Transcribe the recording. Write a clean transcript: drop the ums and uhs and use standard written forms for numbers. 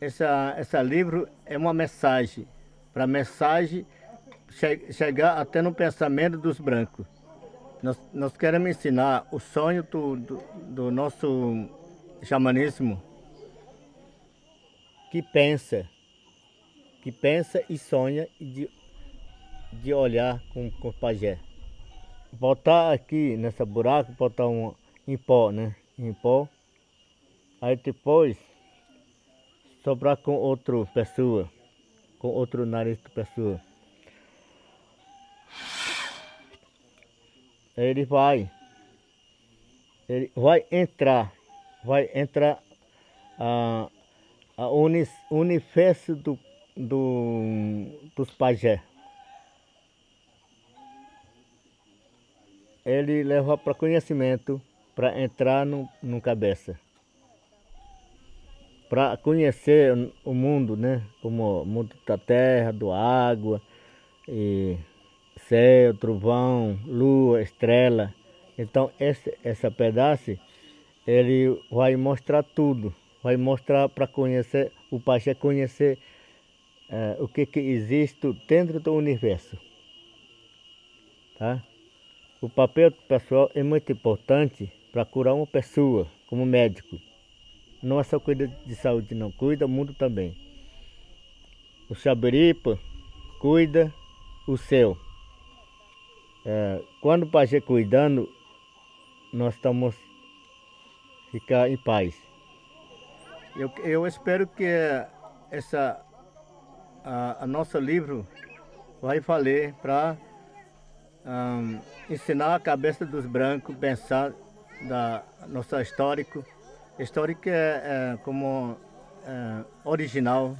Esse livro é uma mensagem, para a mensagem chegar até no pensamento dos brancos. Nós queremos ensinar o sonho do nosso xamanismo, que pensa e sonha de olhar com o pajé. Botar aqui nessa buraco, botar um em pó, né? Em pó. Aí depois sobrar com outra pessoa, com outro nariz de pessoa. Ele vai entrar, a universo dos pajés. Ele leva para conhecimento, para entrar no cabeça. Para conhecer o mundo, né? Como o mundo da terra, do água, e céu, trovão, lua, estrela. Então, essa pedaço, ele vai mostrar tudo. Vai mostrar para conhecer, o pajé conhecer o que existe dentro do universo. Tá? O papel do pessoal é muito importante para curar uma pessoa, como médico. Não é só cuida de saúde, não. Cuida o mundo também. O xabiripa cuida o céu. Quando o pajé cuidando, nós estamos ficar em paz. Eu espero que a nosso livro vai valer para ensinar a cabeça dos brancos, pensar da nossa histórica. Histórica é como original.